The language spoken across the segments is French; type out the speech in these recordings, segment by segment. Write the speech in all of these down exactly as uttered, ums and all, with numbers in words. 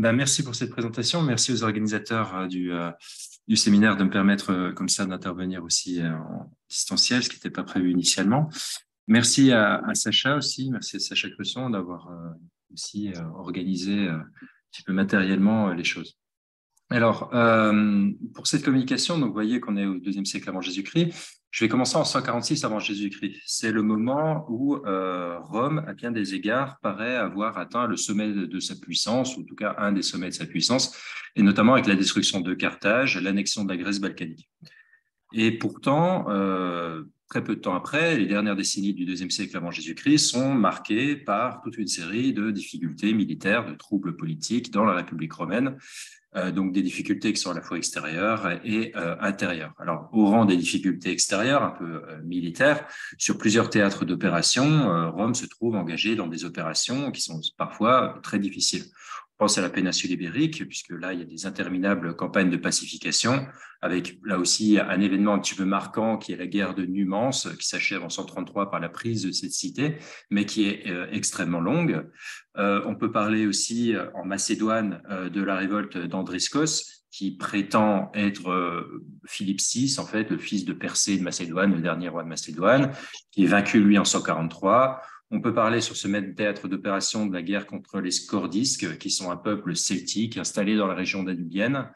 Bah, merci pour cette présentation. Merci aux organisateurs euh, du, euh, du séminaire de me permettre euh, comme ça d'intervenir aussi euh, en distanciel, ce qui n'était pas prévu initialement. Merci à, à Sacha aussi. Merci à Sacha Creuson d'avoir euh, aussi euh, organisé euh, un petit peu matériellement euh, les choses. Alors, euh, pour cette communication, donc vous voyez qu'on est au deuxième siècle avant Jésus-Christ. Je vais commencer en cent quarante-six avant Jésus-Christ. C'est le moment où euh, Rome, à bien des égards, paraît avoir atteint le sommet de, de sa puissance, ou en tout cas un des sommets de sa puissance, et notamment avec la destruction de Carthage, l'annexion de la Grèce balkanique. Et pourtant, euh, très peu de temps après, les dernières décennies du deuxième siècle avant Jésus-Christ sont marquées par toute une série de difficultés militaires, de troubles politiques dans la République romaine. Euh, donc des difficultés qui sont à la fois extérieures et euh, intérieures. Alors, au rang des difficultés extérieures, un peu euh, militaires, sur plusieurs théâtres d'opération, euh, Rome se trouve engagée dans des opérations qui sont parfois très difficiles. On pense à la péninsule ibérique, puisque là, il y a des interminables campagnes de pacification, avec là aussi un événement un petit peu marquant qui est la guerre de Numance, qui s'achève en cent trente-trois par la prise de cette cité, mais qui est euh, extrêmement longue. Euh, on peut parler aussi euh, en Macédoine euh, de la révolte d'Andriscos, qui prétend être euh, Philippe six, en fait, le fils de Persée de Macédoine, le dernier roi de Macédoine, qui est vaincu, lui, en cent quarante-trois. On peut parler sur ce même théâtre d'opération de la guerre contre les Scordisques, qui sont un peuple celtique installé dans la région danubienne,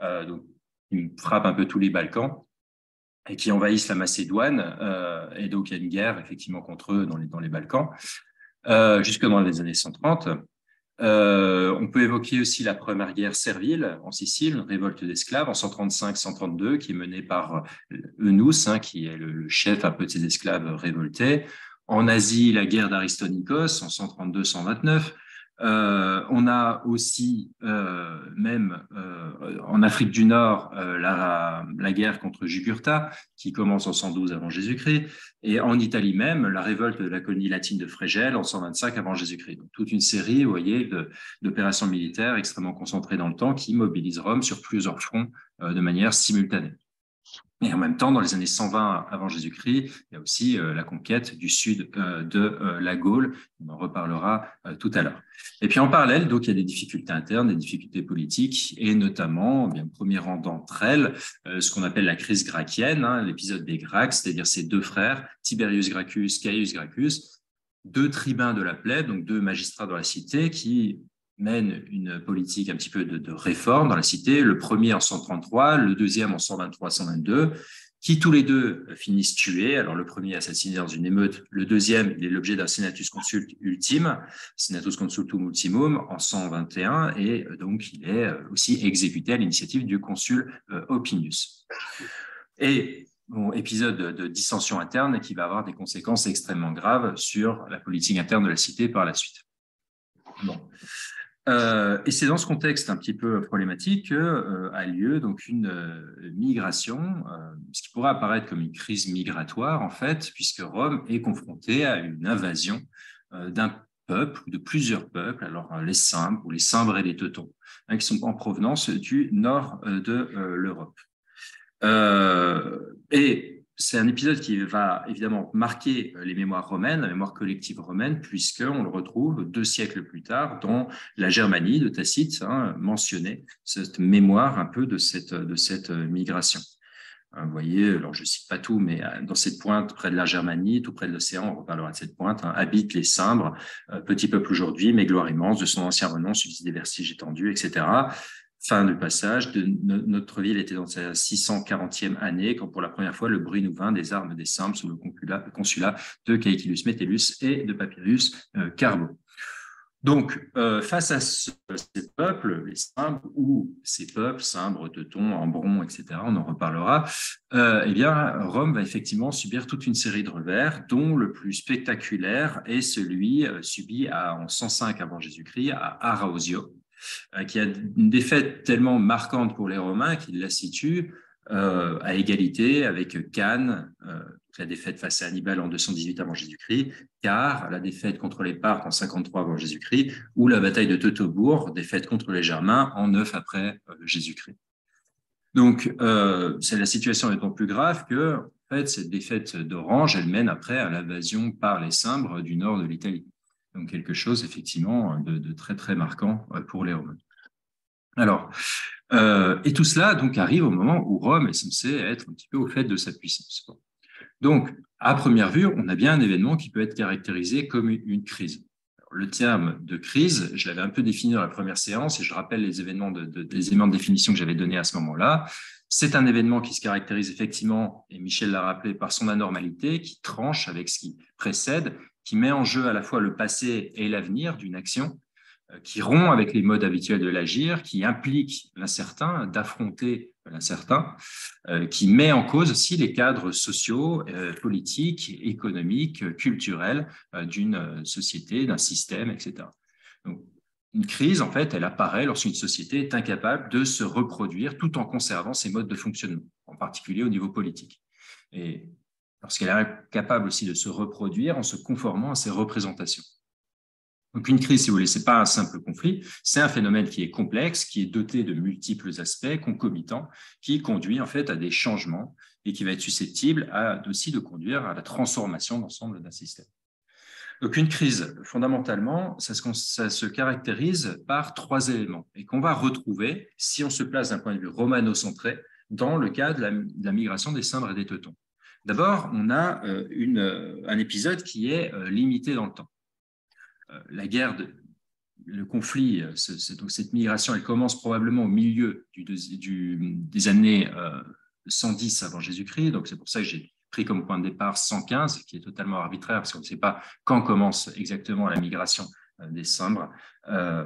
euh, donc, qui frappe un peu tous les Balkans, et qui envahissent la Macédoine. Euh, et donc, il y a une guerre, effectivement, contre eux dans les, dans les Balkans. Euh, jusque dans les années cent trente. Euh, on peut évoquer aussi la première guerre servile en Sicile, une révolte d'esclaves en cent trente-cinq cent trente-deux, qui est menée par Eunous, hein, qui est le, le chef un peu de ces esclaves révoltés. En Asie, la guerre d'Aristonikos en cent trente-deux cent vingt-neuf. Euh, on a aussi, euh, même euh, en Afrique du Nord, euh, la, la guerre contre Jugurtha, qui commence en cent douze avant Jésus-Christ, et en Italie même, la révolte de la colonie latine de Frégel en cent vingt-cinq avant Jésus-Christ. Donc, toute une série, vous voyez, d'opérations militaires extrêmement concentrées dans le temps qui mobilisent Rome sur plusieurs fronts euh, de manière simultanée. Et en même temps, dans les années cent vingt avant Jésus-Christ, il y a aussi euh, la conquête du sud euh, de euh, la Gaule. On en reparlera euh, tout à l'heure. Et puis en parallèle, donc, il y a des difficultés internes, des difficultés politiques, et notamment, eh bien, premier rang d'entre elles, euh, ce qu'on appelle la crise gracchienne, hein, l'épisode des Gracques, c'est-à-dire ces deux frères, Tiberius Gracchus, Caius Gracchus, deux tribuns de la plèbe, donc deux magistrats dans la cité, qui mène une politique un petit peu de, de réforme dans la cité, le premier en cent trente-trois, le deuxième en cent vingt-trois cent vingt-deux, qui tous les deux finissent tués. Alors le premier assassiné dans une émeute, le deuxième il est l'objet d'un senatus consult ultime, senatus consultum ultimum en cent vingt et un, et donc il est aussi exécuté à l'initiative du consul euh, Opinius. Et bon, épisode de dissension interne qui va avoir des conséquences extrêmement graves sur la politique interne de la cité par la suite. Bon. Euh, et c'est dans ce contexte un petit peu problématique que euh, a lieu donc une euh, migration, euh, ce qui pourrait apparaître comme une crise migratoire en fait, puisque Rome est confrontée à une invasion euh, d'un peuple, de plusieurs peuples, alors euh, les Cimbres ou les Cimbres et les Teutons, hein, qui sont en provenance du nord euh, de euh, l'Europe. Euh, et c'est un épisode qui va évidemment marquer les mémoires romaines, la mémoire collective romaine, puisqu'on le retrouve deux siècles plus tard dans la Germanie de Tacite, hein, mentionnée, cette mémoire un peu de cette, de cette migration. Vous voyez, alors je ne cite pas tout, mais dans cette pointe près de la Germanie, tout près de l'océan, on reparlera de cette pointe, hein, habitent les Cimbres, euh, petit peuple aujourd'hui, mais gloire immense, de son ancien renom, subsiste des vestiges étendus, et cetera. Fin du passage, de, notre ville était dans sa six cent quarantième année quand pour la première fois le bruit nous vint des armes des Cimbres sous le consulat, consulat de Caecilius Metellus et de Papirius euh, Carbo. Donc, euh, face à ce, ces peuples, les Cimbres ou ces peuples, Cimbres, Teutons, Ambrons, et cetera, on en reparlera, euh, eh bien, Rome va effectivement subir toute une série de revers, dont le plus spectaculaire est celui euh, subi à, en cent cinq avant Jésus-Christ à Arausio, qui a une défaite tellement marquante pour les Romains qu'il la situe euh, à égalité avec Cannes, euh, la défaite face à Hannibal en deux cent dix-huit avant Jésus-Christ, car la défaite contre les Parthes en cinquante-trois avant Jésus-Christ, ou la bataille de Teutobourg, défaite contre les Germains en neuf après euh, Jésus-Christ. Donc, euh, c'est la situation étant plus grave que en fait, cette défaite d'Orange, elle mène après à l'invasion par les Cimbres du nord de l'Italie. Donc, quelque chose, effectivement, de, de très, très marquant pour les Romains. Alors, euh, et tout cela donc arrive au moment où Rome est censée être un petit peu au fait de sa puissance. Donc, à première vue, on a bien un événement qui peut être caractérisé comme une crise. Alors, le terme de crise, je l'avais un peu défini dans la première séance, et je rappelle les événements de, de, les éléments de définition que j'avais donnés à ce moment-là. C'est un événement qui se caractérise effectivement, et Michel l'a rappelé, par son anormalité, qui tranche avec ce qui précède, qui met en jeu à la fois le passé et l'avenir d'une action, qui rompt avec les modes habituels de l'agir, qui implique l'incertain, d'affronter l'incertain, qui met en cause aussi les cadres sociaux, politiques, économiques, culturels d'une société, d'un système, et cetera. Donc, une crise, en fait, elle apparaît lorsqu'une société est incapable de se reproduire tout en conservant ses modes de fonctionnement, en particulier au niveau politique. Et lorsqu'elle est incapable aussi de se reproduire en se conformant à ses représentations. Donc, une crise, si vous voulez, ce n'est pas un simple conflit, c'est un phénomène qui est complexe, qui est doté de multiples aspects concomitants, qui conduit en fait à des changements et qui va être susceptible à, aussi de conduire à la transformation d'ensemble d'un système. Donc, une crise, fondamentalement, ça se, ça se caractérise par trois éléments et qu'on va retrouver, si on se place d'un point de vue romano-centré, dans le cas de la, de la migration des Cimbres et des Teutons. D'abord, on a euh, une, euh, un épisode qui est euh, limité dans le temps. Euh, la guerre, de, le conflit, euh, c'est, donc cette migration, elle commence probablement au milieu du, du, des années euh, cent dix avant Jésus-Christ, donc c'est pour ça que j'ai pris comme point de départ cent quinze, qui est totalement arbitraire, parce qu'on ne sait pas quand commence exactement la migration des Cimbres. Euh,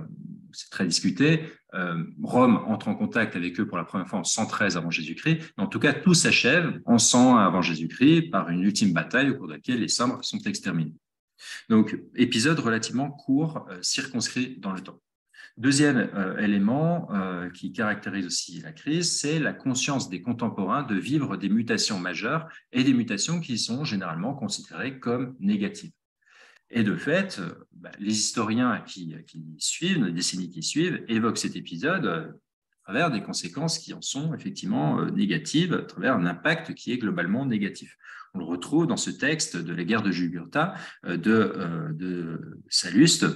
c'est très discuté. Euh, Rome entre en contact avec eux pour la première fois en cent treize avant Jésus-Christ. En tout cas, tout s'achève en cent un avant Jésus-Christ par une ultime bataille au cours de laquelle les Cimbres sont exterminés. Donc, épisode relativement court, euh, circonscrit dans le temps. Deuxième euh, élément euh, qui caractérise aussi la crise, c'est la conscience des contemporains de vivre des mutations majeures et des mutations qui sont généralement considérées comme négatives. Et de fait, euh, bah, les historiens qui, qui suivent, les décennies qui suivent, évoquent cet épisode euh, à travers des conséquences qui en sont effectivement euh, négatives, à travers un impact qui est globalement négatif. On le retrouve dans ce texte de la guerre de Jugurtha, euh, de, euh, de Salluste.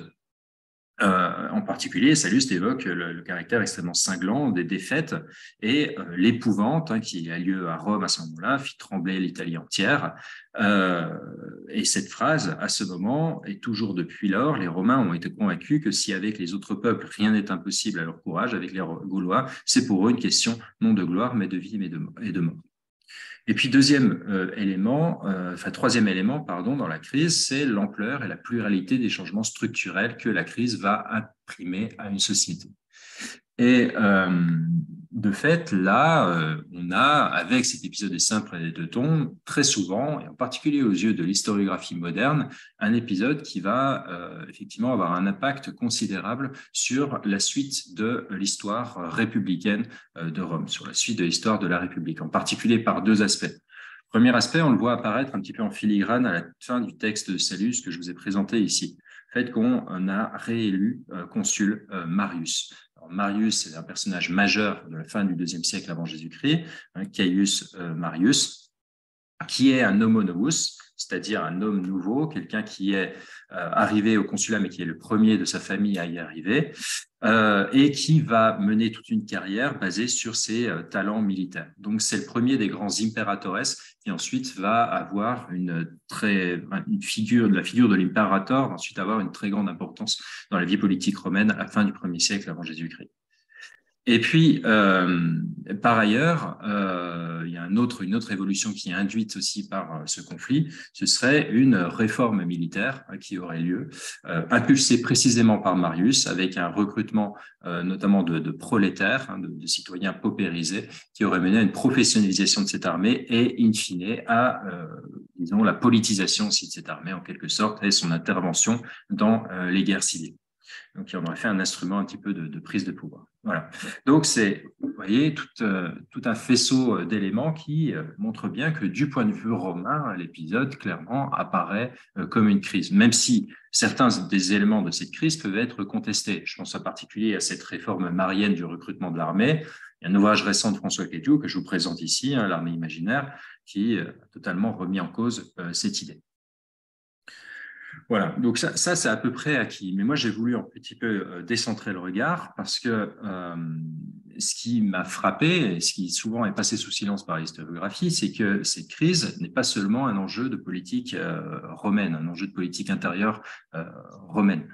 Euh, en particulier, Salluste évoque le, le caractère extrêmement cinglant des défaites et euh, l'épouvante hein, qui a lieu à Rome à ce moment-là fit trembler l'Italie entière. Euh, et cette phrase, à ce moment, et toujours depuis lors, les Romains ont été convaincus que si avec les autres peuples, rien n'est impossible à leur courage, avec les Gaulois, c'est pour eux une question non de gloire, mais de vie mais de, et de mort. Et puis, deuxième euh, élément, euh, enfin, troisième élément, pardon, dans la crise, c'est l'ampleur et la pluralité des changements structurels que la crise va imprimer à une société. Et euh, de fait, là, euh, on a, avec cet épisode des Cimbres et des Teutons, très souvent, et en particulier aux yeux de l'historiographie moderne, un épisode qui va euh, effectivement avoir un impact considérable sur la suite de l'histoire républicaine euh, de Rome, sur la suite de l'histoire de la République, en particulier par deux aspects. Premier aspect, on le voit apparaître un petit peu en filigrane à la fin du texte de Salluste que je vous ai présenté ici. Le fait qu'on a réélu euh, consul euh, Marius. Alors, Marius est un personnage majeur de la fin du deuxième siècle avant Jésus-Christ, hein, Caius euh, Marius, qui est un homo novus, c'est-à-dire un homme nouveau, quelqu'un qui est euh, arrivé au consulat, mais qui est le premier de sa famille à y arriver, euh, et qui va mener toute une carrière basée sur ses euh, talents militaires. Donc, c'est le premier des grands imperatores, qui ensuite va avoir une, très, une figure, la figure de l'impérator, va ensuite avoir une très grande importance dans la vie politique romaine à la fin du premier siècle avant Jésus-Christ. Et puis, euh, par ailleurs, euh, il y a un autre, une autre évolution qui est induite aussi par euh, ce conflit, ce serait une réforme militaire hein, qui aurait lieu, euh, impulsée précisément par Marius, avec un recrutement euh, notamment de, de prolétaires, hein, de, de citoyens paupérisés, qui aurait mené à une professionnalisation de cette armée et, in fine, à euh, disons, la politisation aussi de cette armée, en quelque sorte, et son intervention dans euh, les guerres civiles. Donc, il en aurait fait un instrument un petit peu de, de prise de pouvoir. Voilà. Donc, c'est, vous voyez, tout, euh, tout un faisceau d'éléments qui euh, montrent bien que du point de vue romain, l'épisode, clairement, apparaît euh, comme une crise, même si certains des éléments de cette crise peuvent être contestés. Je pense en particulier à cette réforme marienne du recrutement de l'armée. Il y a un ouvrage récent de François Gadiou que je vous présente ici, hein, L'armée imaginaire, qui euh, a totalement remis en cause euh, cette idée. Voilà, donc ça, ça c'est à peu près acquis. Mais moi, j'ai voulu un petit peu décentrer le regard parce que euh, ce qui m'a frappé, et ce qui souvent est passé sous silence par l'historiographie, c'est que cette crise n'est pas seulement un enjeu de politique euh, romaine, un enjeu de politique intérieure euh, romaine.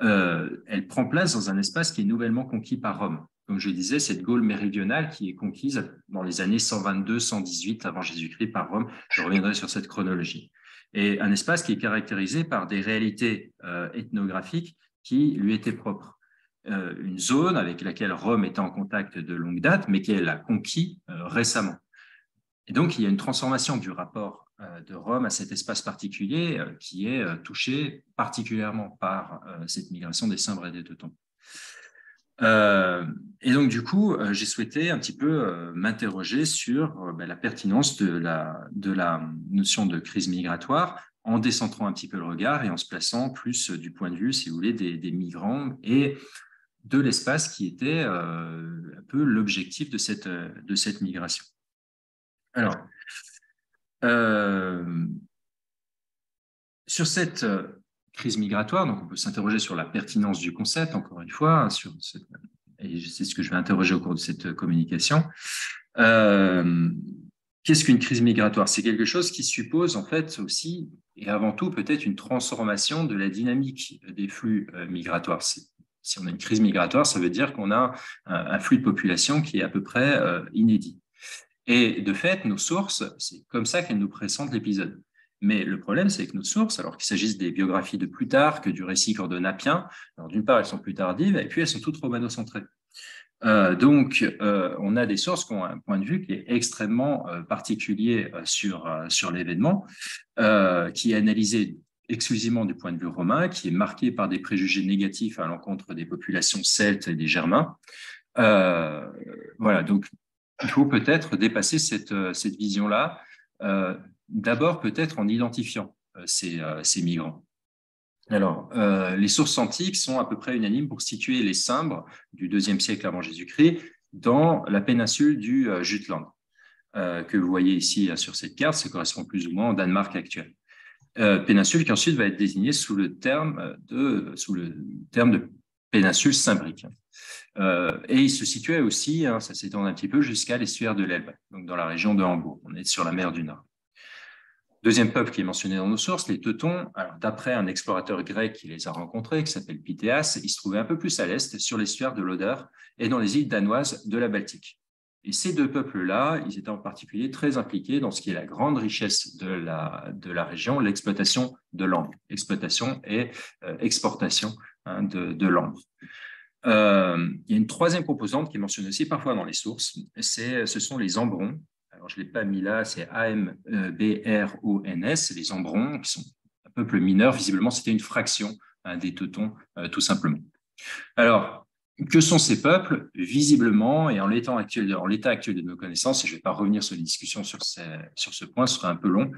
Euh, elle prend place dans un espace qui est nouvellement conquis par Rome. Comme je disais, cette Gaule méridionale qui est conquise dans les années cent vingt-deux cent dix-huit avant Jésus-Christ par Rome. Je reviendrai sur cette chronologie. Et un espace qui est caractérisé par des réalités euh, ethnographiques qui lui étaient propres. Euh, une zone avec laquelle Rome était en contact de longue date, mais qu'elle a conquis euh, récemment. Et donc, il y a une transformation du rapport euh, de Rome à cet espace particulier euh, qui est euh, touché particulièrement par euh, cette migration des Cimbres et des Teutons. Euh, et donc, du coup, euh, j'ai souhaité un petit peu euh, m'interroger sur euh, ben, la pertinence de la, de la notion de crise migratoire en décentrant un petit peu le regard et en se plaçant plus du point de vue, si vous voulez, des, des migrants et de l'espace qui était euh, un peu l'objectif de cette, de cette migration. Alors, euh, sur cette... crise migratoire, donc on peut s'interroger sur la pertinence du concept, encore une fois, sur ce, et c'est ce que je vais interroger au cours de cette communication. Euh, Qu'est-ce qu'une crise migratoire? C'est quelque chose qui suppose en fait aussi, et avant tout peut-être, une transformation de la dynamique des flux migratoires. Si on a une crise migratoire, ça veut dire qu'on a un flux de population qui est à peu près inédit. Et de fait, nos sources, c'est comme ça qu'elles nous présentent l'épisode. Mais le problème, c'est que nos sources, alors qu'il s'agisse des biographies de Plutarque, du récit cordonapien, d'une part, elles sont plus tardives, et puis elles sont toutes romano-centrées. Euh, donc, euh, on a des sources qui ont un point de vue qui est extrêmement euh, particulier euh, sur, euh, sur l'événement, euh, qui est analysé exclusivement du point de vue romain, qui est marqué par des préjugés négatifs à l'encontre des populations celtes et des germains. Euh, voilà, donc, il faut peut-être dépasser cette, cette vision-là, euh, d'abord, peut-être en identifiant euh, ces, euh, ces migrants. Alors, euh, les sources antiques sont à peu près unanimes pour situer les Cimbres du deuxième siècle avant Jésus-Christ dans la péninsule du euh, Jutland, euh, que vous voyez ici euh, sur cette carte. Ça correspond plus ou moins au Danemark actuel. Euh, péninsule qui ensuite va être désignée sous le terme de, sous le terme de péninsule cimbrique. Euh, et il se situait aussi, hein, ça s'étend un petit peu, jusqu'à l'estuaire de l'Elbe, donc dans la région de Hambourg. On est sur la mer du Nord. Deuxième peuple qui est mentionné dans nos sources, les Teutons. Alors, d'après un explorateur grec qui les a rencontrés, qui s'appelle Pythéas, ils se trouvaient un peu plus à l'est, sur l'estuaire de l'Oder et dans les îles danoises de la Baltique. Et ces deux peuples-là, ils étaient en particulier très impliqués dans ce qui est la grande richesse de la, de la région, l'exploitation de l'ambre, exploitation et euh, exportation hein, de, de l'ambre. Euh, il y a une troisième composante qui est mentionnée aussi parfois dans les sources, c'est, ce sont les ambrons. Alors, je ne l'ai pas mis là, c'est A M B R O N S, les Ambrons, qui sont un peuple mineur. Visiblement, c'était une fraction hein, des Teutons, euh, tout simplement. Alors, que sont ces peuples? Visiblement, et en l'état actuel, actuel de nos connaissances, et je ne vais pas revenir sur les discussions sur, ces, sur ce point, ce serait un peu long,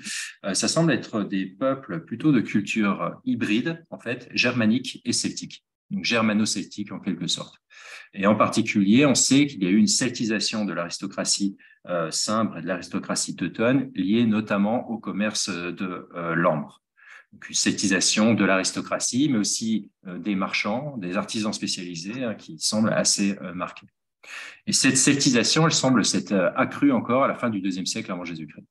euh, ça semble être des peuples plutôt de culture hybride, en fait, germanique et celtique. Donc germano-celtique en quelque sorte. Et en particulier, on sait qu'il y a eu une celtisation de l'aristocratie euh, cimbre et de l'aristocratie teutonne, liée notamment au commerce de euh, l'ambre. Donc une celtisation de l'aristocratie, mais aussi euh, des marchands, des artisans spécialisés hein, qui semblent assez euh, marqués. Et cette celtisation, elle semble s'être euh, accrue encore à la fin du deuxième siècle avant Jésus-Christ.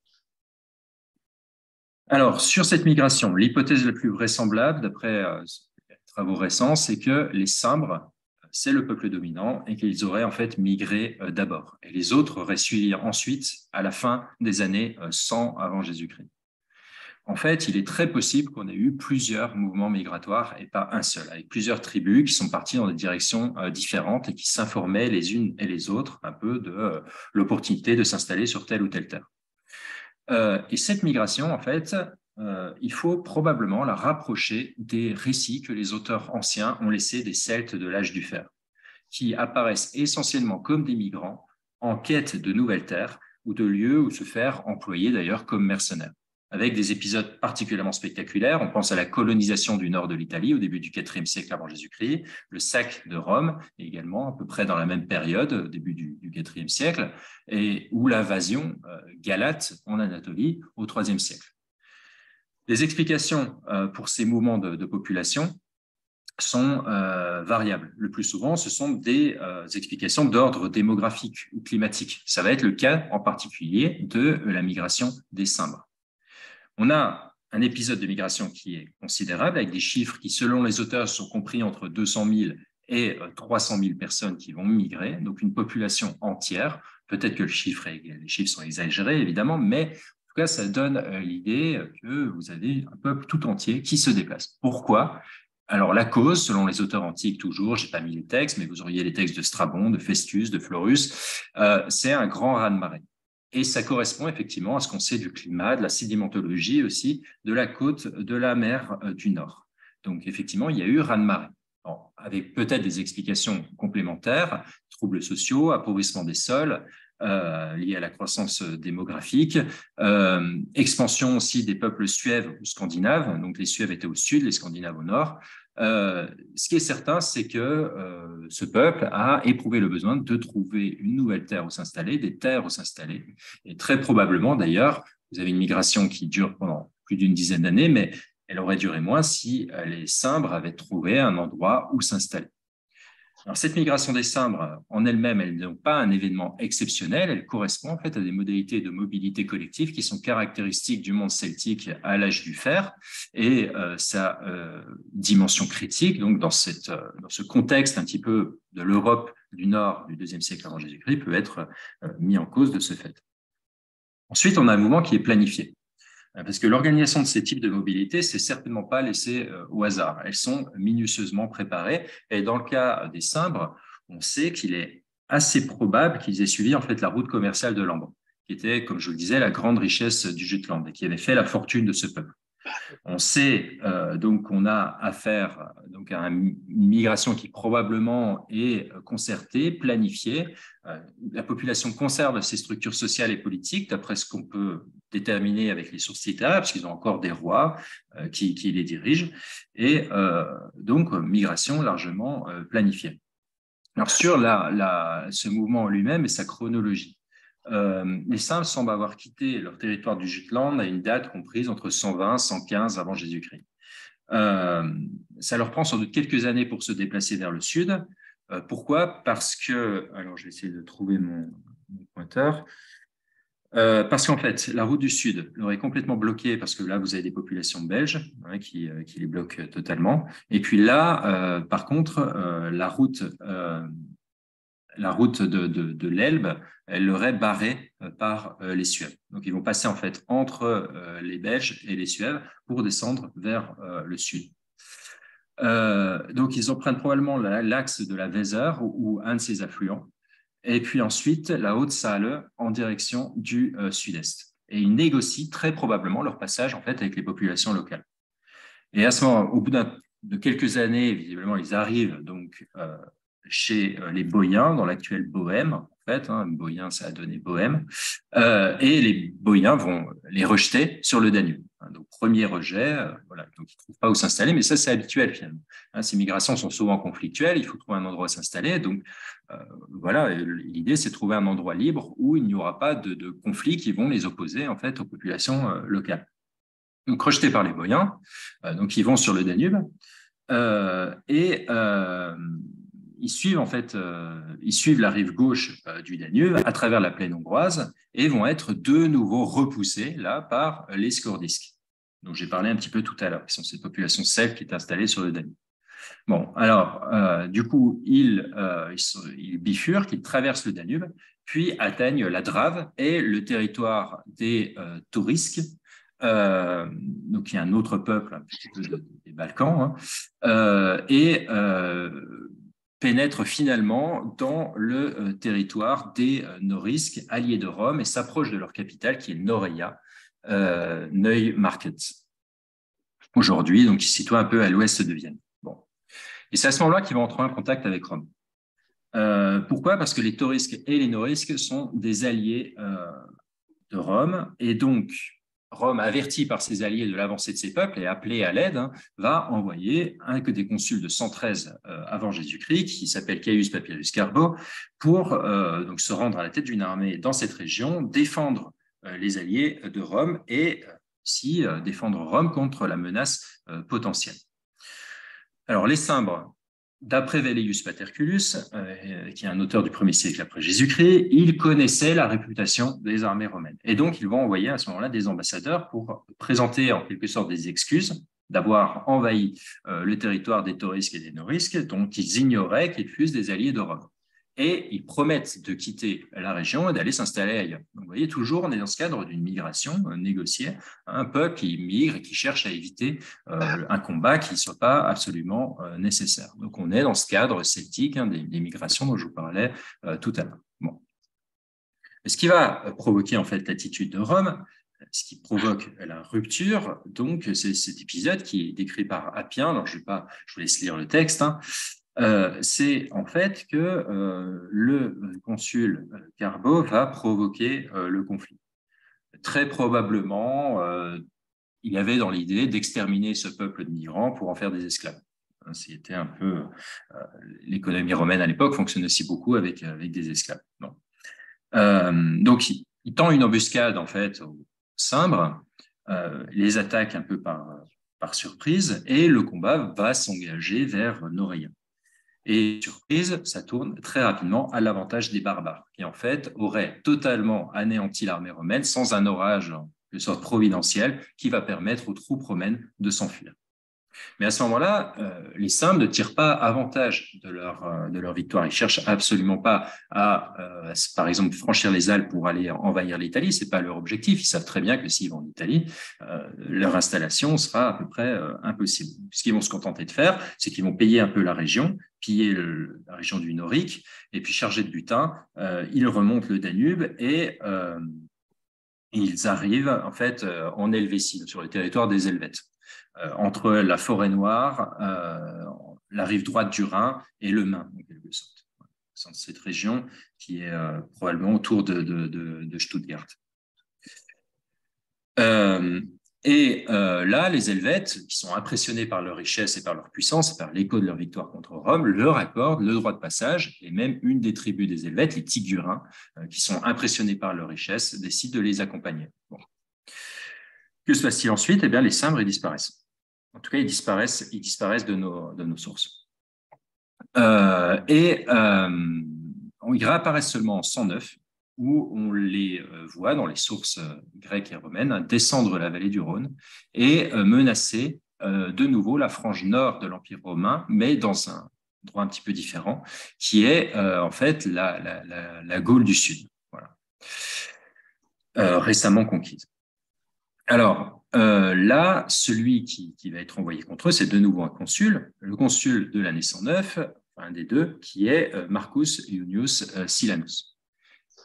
Alors, sur cette migration, l'hypothèse la plus vraisemblable, d'après... Euh, travaux récents, c'est que les Cimbres, c'est le peuple dominant et qu'ils auraient en fait migré euh, d'abord. Et les autres auraient suivi ensuite à la fin des années euh, cent avant Jésus-Christ. En fait, il est très possible qu'on ait eu plusieurs mouvements migratoires et pas un seul, avec plusieurs tribus qui sont parties dans des directions euh, différentes et qui s'informaient les unes et les autres un peu de euh, l'opportunité de s'installer sur telle ou telle terre. Euh, et cette migration, en fait, Euh, il faut probablement la rapprocher des récits que les auteurs anciens ont laissés des Celtes de l'âge du fer, qui apparaissent essentiellement comme des migrants en quête de nouvelles terres ou de lieux où se faire employer d'ailleurs comme mercenaires, avec des épisodes particulièrement spectaculaires. On pense à la colonisation du nord de l'Italie au début du quatrième siècle avant Jésus-Christ, le sac de Rome également à peu près dans la même période, au début du, du quatrième siècle, et, ou l'invasion euh, galate en Anatolie au troisième siècle. Les explications euh, pour ces mouvements de, de population sont euh, variables. Le plus souvent, ce sont des euh, explications d'ordre démographique ou climatique. Ça va être le cas en particulier de la migration des Cimbres. On a un épisode de migration qui est considérable, avec des chiffres qui, selon les auteurs, sont compris entre deux cent mille et trois cent mille personnes qui vont migrer, donc une population entière. Peut-être que le chiffre est, les chiffres sont exagérés, évidemment, mais en tout cas, ça donne l'idée que vous avez un peuple tout entier qui se déplace. Pourquoi ? Alors, la cause, selon les auteurs antiques toujours, je n'ai pas mis les textes, mais vous auriez les textes de Strabon, de Festus, de Florus, euh, c'est un grand raz-de-marée. Et ça correspond effectivement à ce qu'on sait du climat, de la sédimentologie aussi, de la côte de la mer euh, du Nord. Donc, effectivement, il y a eu raz-de-marée, avec peut-être des explications complémentaires, troubles sociaux, appauvrissement des sols euh, liés à la croissance démographique, euh, expansion aussi des peuples suèves ou scandinaves, donc les Suèves étaient au sud, les Scandinaves au nord. Euh, ce qui est certain, c'est que euh, ce peuple a éprouvé le besoin de trouver une nouvelle terre où s'installer, des terres où s'installer, et très probablement d'ailleurs, vous avez une migration qui dure pendant plus d'une dizaine d'années, mais elle aurait duré moins si les Cimbres avaient trouvé un endroit où s'installer. Alors, cette migration des Cimbres, en elle-même, elle n'est donc pas un événement exceptionnel, elle correspond en fait à des modalités de mobilité collective qui sont caractéristiques du monde celtique à l'âge du fer et euh, sa euh, dimension critique, donc dans, cette, euh, dans ce contexte un petit peu de l'Europe du Nord du deuxième siècle avant Jésus-Christ, peut être euh, mis en cause de ce fait. Ensuite, on a un mouvement qui est planifié. Parce que l'organisation de ces types de mobilité, c'est certainement pas laissé au hasard. Elles sont minutieusement préparées. Et dans le cas des Cimbres, on sait qu'il est assez probable qu'ils aient suivi en fait la route commerciale de l'ambre, qui était, comme je vous le disais, la grande richesse du Jutland et qui avait fait la fortune de ce peuple. On sait euh, donc qu'on a affaire donc, à une migration qui probablement est concertée, planifiée. Euh, la population conserve ses structures sociales et politiques, d'après ce qu'on peut déterminer avec les sources citables, parce qu'ils ont encore des rois euh, qui, qui les dirigent, et euh, donc migration largement euh, planifiée. Alors sur la, la, ce mouvement lui-même et sa chronologie, Euh, les Cimbres semblent avoir quitté leur territoire du Jutland à une date comprise entre cent vingt et cent quinze avant Jésus-Christ. Euh, ça leur prend sans doute quelques années pour se déplacer vers le sud. Euh, pourquoi ? Parce que, alors je vais essayer de trouver mon, mon pointeur, euh, parce qu'en fait, la route du sud leur est complètement bloquée, parce que là, vous avez des populations belges hein, qui, euh, qui les bloquent totalement. Et puis là, euh, par contre, euh, la route... Euh, la route de, de, de l'Elbe, elle leur est barrée par les Suèves. Donc, ils vont passer en fait entre les Belges et les Suèves pour descendre vers le sud. Euh, donc, ils empruntent probablement l'axe de la Weser ou un de ses affluents, et puis ensuite la Haute-Saale en direction du euh, sud-est. Et ils négocient très probablement leur passage en fait avec les populations locales. Et à ce moment, au bout de quelques années, visiblement, ils arrivent donc euh, chez les Boïens, dans l'actuelle Bohème, en fait, hein, Boïen, ça a donné Bohème, euh, et les Boïens vont les rejeter sur le Danube. Hein, donc, premier rejet, euh, voilà, donc ils ne trouvent pas où s'installer, mais ça, c'est habituel, finalement. Hein, ces migrations sont souvent conflictuelles, il faut trouver un endroit où s'installer, donc, euh, voilà, l'idée, c'est de trouver un endroit libre où il n'y aura pas de, de conflits qui vont les opposer, en fait, aux populations euh, locales. Donc, rejetés par les Boïens, euh, donc, ils vont sur le Danube, euh, et... Euh, Ils suivent, en fait, euh, ils suivent la rive gauche euh, du Danube à travers la plaine hongroise et vont être de nouveau repoussés là, par les Scordisques, dont j'ai parlé un petit peu tout à l'heure, qui sont cette population celtes qui est installée sur le Danube. Bon, alors, euh, du coup, ils, euh, ils, sont, ils bifurquent, ils traversent le Danube, puis atteignent la Drave et le territoire des euh, Taurisques. Euh, donc, il y a un autre peuple, un petit peu de, des Balkans, hein, euh, et... Euh, pénètre finalement dans le territoire des Norisques, alliés de Rome, et s'approche de leur capitale, qui est Noreia, euh, Neumarkt, aujourd'hui, donc qui se situe un peu à l'ouest de Vienne. Bon. Et c'est à ce moment-là qu'ils vont entrer en contact avec Rome. Euh, pourquoi ? Parce que les Taurisques et les Norisques sont des alliés euh, de Rome, et donc Rome, averti par ses alliés de l'avancée de ses peuples et appelé à l'aide, hein, va envoyer un des consuls de cent treize euh, avant Jésus-Christ, qui s'appelle Caius Papirius Carbo, pour euh, donc se rendre à la tête d'une armée dans cette région, défendre euh, les alliés de Rome et si euh, défendre Rome contre la menace euh, potentielle. Alors, les Cimbres, d'après Velléius Paterculus, euh, qui est un auteur du premier siècle après Jésus-Christ, ils connaissaient la réputation des armées romaines. Et donc, ils vont envoyer à ce moment-là des ambassadeurs pour présenter en quelque sorte des excuses d'avoir envahi euh, le territoire des Taurisques et des Norisques, dont ils ignoraient qu'ils fussent des alliés de Rome. Et ils promettent de quitter la région et d'aller s'installer ailleurs. Donc, vous voyez, toujours, on est dans ce cadre d'une migration négociée, un peuple qui migre et qui cherche à éviter euh, un combat qui ne soit pas absolument euh, nécessaire. Donc, on est dans ce cadre celtique, hein, des, des migrations dont je vous parlais euh, tout à l'heure. Bon. Ce qui va provoquer, en fait, l'attitude de Rome, ce qui provoque la rupture, donc, c'est cet épisode qui est décrit par Appien. Alors, je vais pas, je vous laisse lire le texte, hein. Euh, c'est en fait que euh, le consul Carbo va provoquer euh, le conflit. Très probablement, euh, il avait dans l'idée d'exterminer ce peuple de migrants pour en faire des esclaves. C'était un peu euh, l'économie romaine à l'époque fonctionnait aussi beaucoup avec, avec des esclaves. Bon. Euh, donc, il, il tend une embuscade en fait aux Cimbres, euh, les attaque un peu par, par surprise et le combat va s'engager vers Noréa. Et surprise, ça tourne très rapidement à l'avantage des barbares, qui en fait auraient totalement anéanti l'armée romaine sans un orage de sorte providentiel qui va permettre aux troupes romaines de s'enfuir. Mais à ce moment-là, euh, les Cimbres ne tirent pas avantage de leur, euh, de leur victoire. Ils ne cherchent absolument pas à, euh, par exemple, franchir les Alpes pour aller envahir l'Italie. Ce n'est pas leur objectif. Ils savent très bien que s'ils vont en Italie, euh, leur installation sera à peu près euh, impossible. Ce qu'ils vont se contenter de faire, c'est qu'ils vont payer un peu la région, piller le, la région du Norique, et puis chargés de butin, euh, ils remontent le Danube et... Euh, ils arrivent en fait en Helvétie, sur le territoire des Helvètes, euh, entre la forêt noire, euh, la rive droite du Rhin et le Main, en quelque sorte. C'est cette région qui est euh, probablement autour de, de, de, de Stuttgart. Euh, et euh, là, les Helvètes, qui sont impressionnés par leur richesse et par leur puissance, et par l'écho de leur victoire contre Rome, leur accordent le droit de passage, et même une des tribus des Helvètes, les Tigurins, euh, qui sont impressionnés par leur richesse, décident de les accompagner. Bon. Que se passe-t-il ensuite? Eh bien, les Cimbres, ils disparaissent. En tout cas, ils disparaissent, ils disparaissent de, nos, de nos sources. Euh, et euh, ils réapparaissent seulement en cent neuf, où on les voit dans les sources grecques et romaines descendre la vallée du Rhône et menacer de nouveau la frange nord de l'Empire romain, mais dans un droit un petit peu différent, qui est en fait la, la, la, la Gaule du Sud, voilà. euh, récemment conquise. Alors euh, là, celui qui, qui va être envoyé contre eux, c'est de nouveau un consul, le consul de l'année cent neuf, un des deux, qui est Marcus Iunius Silanus.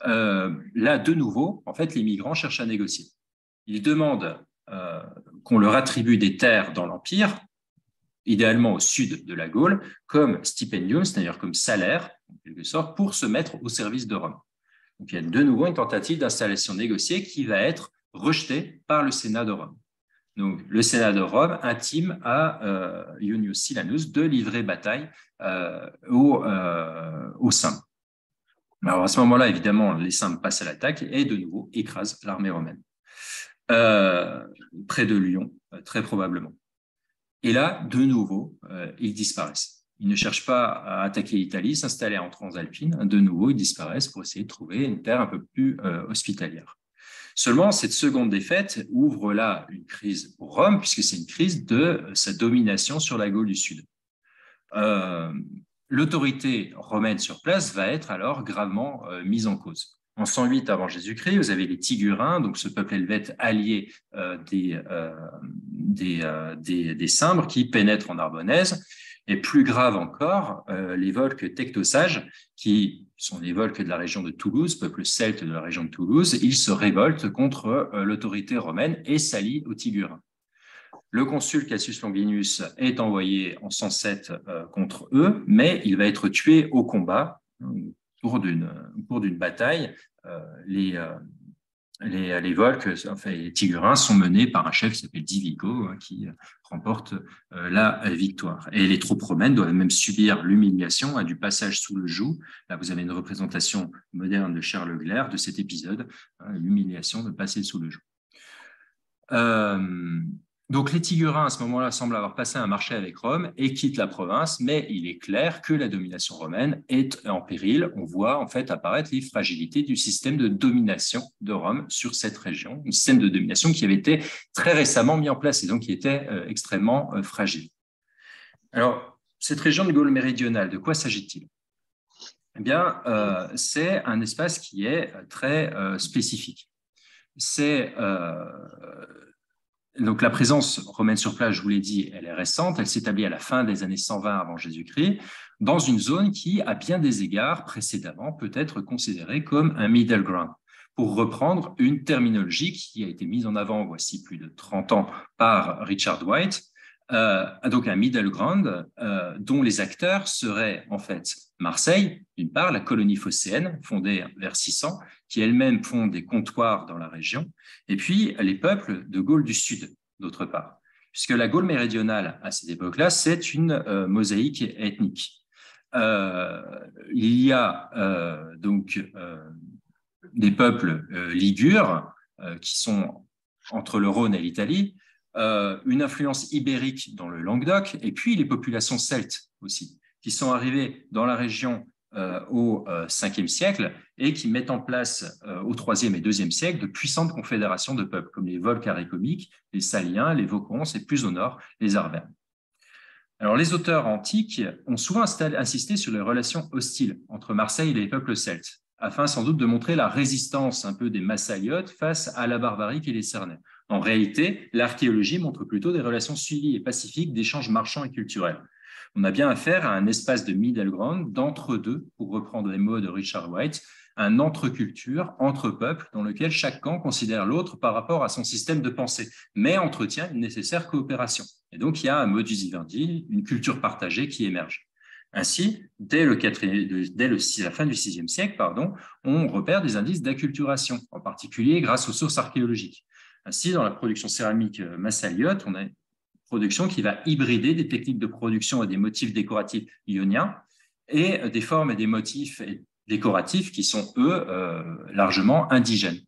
Euh, là, de nouveau, en fait, les migrants cherchent à négocier. Ils demandent euh, qu'on leur attribue des terres dans l'Empire, idéalement au sud de la Gaule, comme stipendium, c'est-à-dire comme salaire, en quelque sorte, pour se mettre au service de Rome. Donc, il y a de nouveau une tentative d'installation négociée qui va être rejetée par le Sénat de Rome. Donc, le Sénat de Rome intime à euh, Iunius Silanus de livrer bataille euh, au, euh, au sein. Alors, à ce moment-là, évidemment, les Cimbres passent à l'attaque et de nouveau écrasent l'armée romaine, euh, près de Lyon, très probablement. Et là, de nouveau, euh, ils disparaissent. Ils ne cherchent pas à attaquer l'Italie, s'installer en Transalpine. De nouveau, ils disparaissent pour essayer de trouver une terre un peu plus euh, hospitalière. Seulement, cette seconde défaite ouvre là une crise pour Rome, puisque c'est une crise de sa domination sur la Gaule du Sud. Euh, L'autorité romaine sur place va être alors gravement euh, mise en cause. En cent huit avant Jésus-Christ, vous avez les Tigurins, donc ce peuple helvète allié euh, des, euh, des, euh, des, des Cimbres qui pénètrent en Arbonnaise. Et plus grave encore, euh, les Volques tectosages, qui sont les Volques de la région de Toulouse, peuple celte de la région de Toulouse, ils se révoltent contre euh, l'autorité romaine et s'allient aux Tigurins. Le consul Cassius Longinus est envoyé en cent sept euh, contre eux, mais il va être tué au combat pour d'une, pour d'une bataille. Euh, les, euh, les, les Volques, enfin les Tigurins, sont menés par un chef qui s'appelle Divico, hein, qui remporte euh, la victoire. Et les troupes romaines doivent même subir l'humiliation, hein, du passage sous le joug. Là, vous avez une représentation moderne de Charles Gleyre de cet épisode, hein, l'humiliation de passer sous le joug. Euh, donc les Tigurins, à ce moment-là, semblent avoir passé un marché avec Rome et quittent la province, mais il est clair que la domination romaine est en péril. On voit en fait apparaître les fragilités du système de domination de Rome sur cette région, un système de domination qui avait été très récemment mis en place et donc qui était euh, extrêmement euh, fragile. Alors, cette région de Gaule méridionale, de quoi s'agit-il ? Eh bien, euh, c'est un espace qui est très euh, spécifique. C'est euh, donc la présence romaine sur place, je vous l'ai dit, elle est récente. Elle s'établit à la fin des années cent vingt avant Jésus-Christ, dans une zone qui, à bien des égards, précédemment, peut être considérée comme un middle ground, pour reprendre une terminologie qui a été mise en avant, voici plus de trente ans, par Richard White. Euh, donc un middle ground euh, dont les acteurs seraient en fait Marseille, d'une part, la colonie phocéenne fondée vers six cents, qui elle-même fonde des comptoirs dans la région, et puis les peuples de Gaule du Sud, d'autre part, puisque la Gaule méridionale à cette époque-là, c'est une euh, mosaïque ethnique. Euh, il y a euh, donc euh, des peuples euh, ligures euh, qui sont entre le Rhône et l'Italie, Euh, une influence ibérique dans le Languedoc, et puis les populations celtes aussi, qui sont arrivées dans la région euh, au euh, cinquième siècle et qui mettent en place euh, au troisième et deuxième siècle de puissantes confédérations de peuples, comme les Volcaricomiques, les Saliens, les Vocons, et plus au nord, les Arvernes. Alors, les auteurs antiques ont souvent insisté sur les relations hostiles entre Marseille et les peuples celtes, afin sans doute de montrer la résistance un peu des Massaliotes face à la barbarie qui les cernait. En réalité, l'archéologie montre plutôt des relations suivies et pacifiques d'échanges marchands et culturels. On a bien affaire à un espace de middle ground, d'entre-deux, pour reprendre les mots de Richard White, un entre-culture, entre-peuple, dans lequel chaque camp considère l'autre par rapport à son système de pensée, mais entretient une nécessaire coopération. Et donc, il y a un modus vivendi, une culture partagée qui émerge. Ainsi, dès, le 4e, dès le, la fin du sixième siècle, pardon, on repère des indices d'acculturation, en particulier grâce aux sources archéologiques. Ainsi, dans la production céramique massaliote, on a une production qui va hybrider des techniques de production et des motifs décoratifs ioniens et des formes et des motifs décoratifs qui sont, eux, euh, largement indigènes.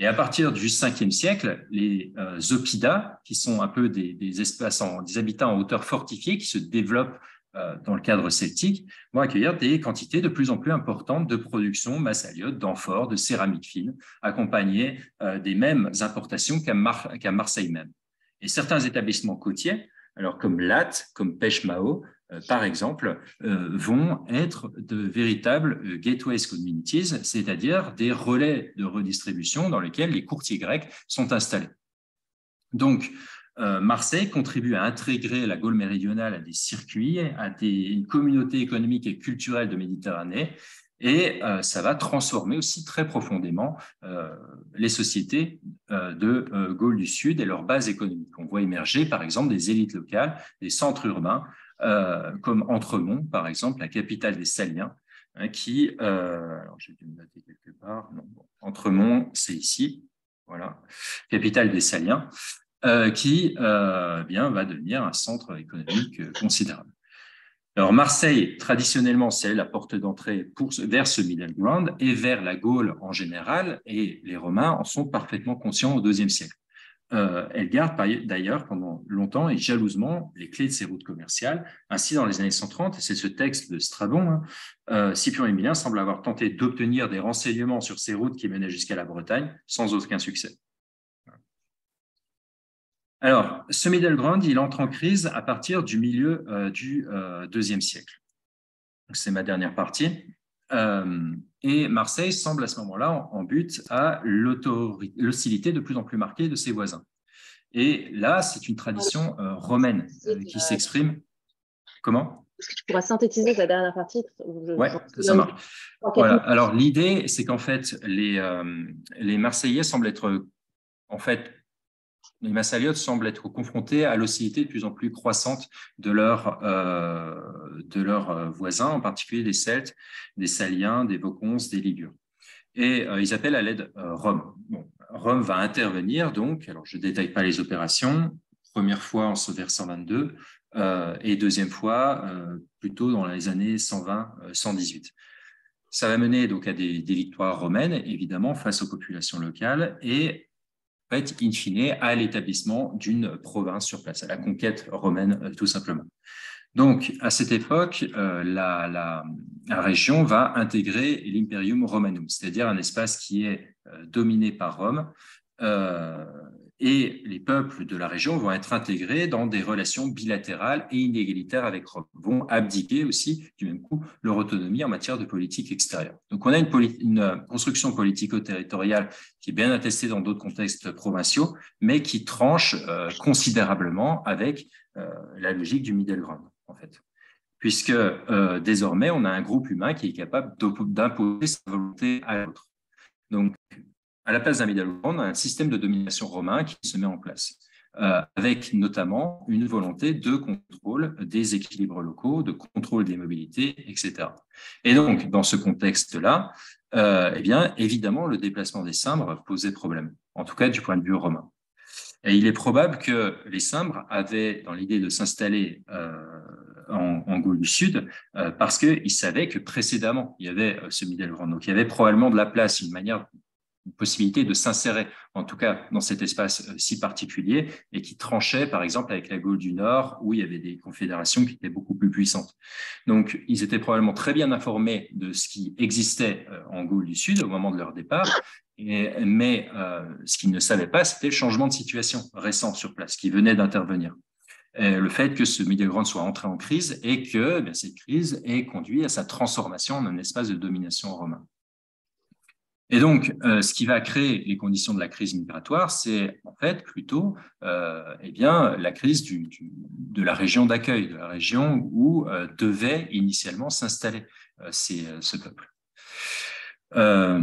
Et à partir du Ve siècle, les euh, Zopida, qui sont un peu des, des espaces, en, des habitats en hauteur fortifiés qui se développent euh, dans le cadre celtique, vont accueillir des quantités de plus en plus importantes de production massaliote, d'amphores, de céramique fine, accompagnées euh, des mêmes importations qu'à Mar qu'à Marseille même. Et certains établissements côtiers, alors comme Latte, comme Pêche Mao, euh, par exemple, euh, vont être de véritables euh, gateways communities, c'est-à-dire des relais de redistribution dans lesquels les courtiers grecs sont installés. Donc, euh, Marseille contribue à intégrer la Gaule méridionale à des circuits, à des communautés économiques et culturelles de Méditerranée, et euh, ça va transformer aussi très profondément euh, les sociétés euh, de euh, Gaule du Sud et leurs bases économiques. On voit émerger, par exemple, des élites locales, des centres urbains, euh, comme Entremont, par exemple, la capitale des Saliens, hein, qui... Euh, alors, j'ai dû me noter quelque part. Non, bon, Entremont, c'est ici, voilà, capitale des Saliens, euh, qui euh, bien, va devenir un centre économique euh, considérable. Alors, Marseille, traditionnellement, c'est la porte d'entrée vers ce middle ground et vers la Gaule en général, et les Romains en sont parfaitement conscients au deuxième siècle. Euh, elle garde d'ailleurs pendant longtemps et jalousement les clés de ses routes commerciales. Ainsi, dans les années cent trente, et c'est ce texte de Strabon, hein, euh, Scipion Émilien semble avoir tenté d'obtenir des renseignements sur ces routes qui menaient jusqu'à la Bretagne, sans aucun succès. Alors, ce middle ground, il entre en crise à partir du milieu euh, du deuxième euh, siècle. C'est ma dernière partie. Euh, et Marseille semble à ce moment-là en, en but à l'hostilité de plus en plus marquée de ses voisins. Et là, c'est une tradition euh, romaine euh, qui s'exprime. Comment ? Est-ce que tu pourras synthétiser la dernière partie? Oui, ça marche. Voilà. Alors, l'idée, c'est qu'en fait, les, euh, les Marseillais semblent être, en fait, les Massaliotes semblent être confrontés à l'hostilité de plus en plus croissante de leurs euh, de leurs voisins, en particulier des Celtes, des Saliens, des Vocons, des Ligures. Et euh, ils appellent à l'aide euh, Rome. Bon, Rome va intervenir, donc, alors je ne détaille pas les opérations, première fois en vers cent vingt-deux euh, et deuxième fois euh, plutôt dans les années cent vingt à cent dix-huit. Ça va mener donc à des, des victoires romaines, évidemment, face aux populations locales, et fait, in fine, à l'établissement d'une province sur place, à la conquête romaine, tout simplement. Donc, à cette époque, euh, la, la, la région va intégrer l'Imperium Romanum, c'est-à-dire un espace qui est euh, dominé par Rome, euh, et les peuples de la région vont être intégrés dans des relations bilatérales et inégalitaires avec Rome, vont abdiquer aussi, du même coup, leur autonomie en matière de politique extérieure. Donc, on a une, polit- une construction politico-territoriale qui est bien attestée dans d'autres contextes provinciaux, mais qui tranche euh, considérablement avec euh, la logique du middle ground, en fait. Puisque euh, désormais, on a un groupe humain qui est capable d'imposer sa volonté à l'autre. Donc, à la place d'un middle ground, on a un système de domination romain qui se met en place, euh, avec notamment une volonté de contrôle des équilibres locaux, de contrôle des mobilités, et cetera. Et donc, dans ce contexte-là, euh, eh bien, évidemment, le déplacement des cimbres posait problème, en tout cas du point de vue romain. Et il est probable que les cimbres avaient dans l'idée de s'installer euh, en, en Gaule du Sud euh, parce qu'ils savaient que précédemment, il y avait euh, ce middle ground, donc il y avait probablement de la place, une manière... possibilité de s'insérer, en tout cas dans cet espace si particulier, et qui tranchait par exemple avec la Gaule du Nord, où il y avait des confédérations qui étaient beaucoup plus puissantes. Donc, ils étaient probablement très bien informés de ce qui existait en Gaule du Sud au moment de leur départ, et, mais euh, ce qu'ils ne savaient pas, c'était le changement de situation récent sur place qui venait d'intervenir. Et le fait que ce middle ground soit entré en crise et que eh bien, cette crise ait conduit à sa transformation en un espace de domination romain. Et donc, euh, ce qui va créer les conditions de la crise migratoire, c'est en fait plutôt euh, eh bien, la crise du, du, de la région d'accueil, de la région où euh, devait initialement s'installer euh, ces, ce peuple. Euh,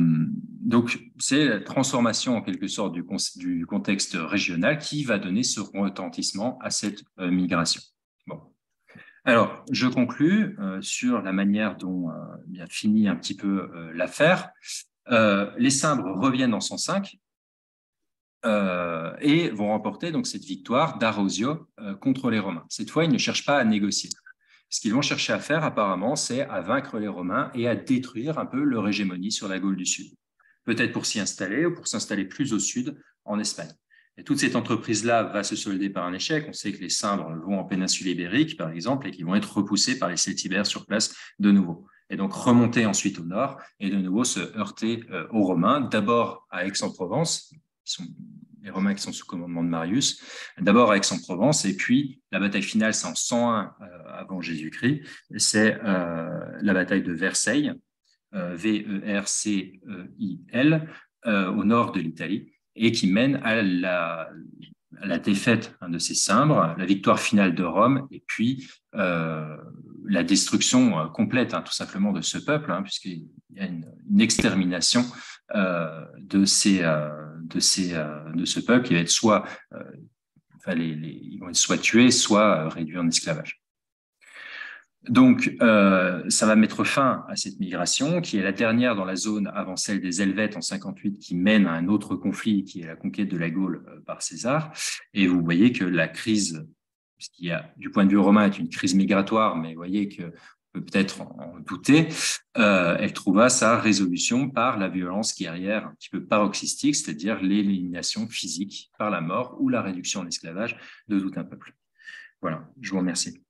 donc, c'est la transformation en quelque sorte du, du contexte régional qui va donner ce retentissement à cette euh, migration. Bon. Alors, je conclus euh, sur la manière dont euh, bien, finit un petit peu euh, l'affaire. Euh, les Cimbres reviennent en cent cinq euh, et vont remporter donc cette victoire d'Arrosio euh, contre les Romains. Cette fois, ils ne cherchent pas à négocier. Ce qu'ils vont chercher à faire, apparemment, c'est à vaincre les Romains et à détruire un peu leur hégémonie sur la Gaule du Sud. Peut-être pour s'y installer ou pour s'installer plus au sud en Espagne. Et toute cette entreprise-là va se solder par un échec. On sait que les Cimbres vont en péninsule ibérique, par exemple, et qu'ils vont être repoussés par les Celtibères sur place de nouveau. Et donc remonter ensuite au nord et de nouveau se heurter euh, aux Romains, d'abord à Aix-en-Provence, qui sont les Romains qui sont sous commandement de Marius, d'abord à Aix-en-Provence, et puis la bataille finale, c'est en cent un euh, avant Jésus-Christ, c'est euh, la bataille de Verceil, euh, V E R C E I L, euh, au nord de l'Italie, et qui mène à la, à la défaite hein, de ces Cimbres, la victoire finale de Rome, et puis... Euh, la destruction complète, hein, tout simplement, de ce peuple, hein, puisqu'il y a une, une extermination euh, de, ces, euh, de, ces, euh, de ce peuple qui va être soit, euh, enfin, les, les, ils vont être soit tués, soit réduits en esclavage. Donc, euh, ça va mettre fin à cette migration, qui est la dernière dans la zone avant celle des Helvètes en cinquante-huit, qui mène à un autre conflit, qui est la conquête de la Gaule par César. Et vous voyez que la crise... puisqu'il y a, du point de vue romain, est une crise migratoire, mais vous voyez qu'on peut peut-être en douter, euh, elle trouva sa résolution par la violence guerrière un petit peu paroxystique, c'est-à-dire l'élimination physique par la mort ou la réduction en esclavage de tout un peuple. Voilà, je vous remercie.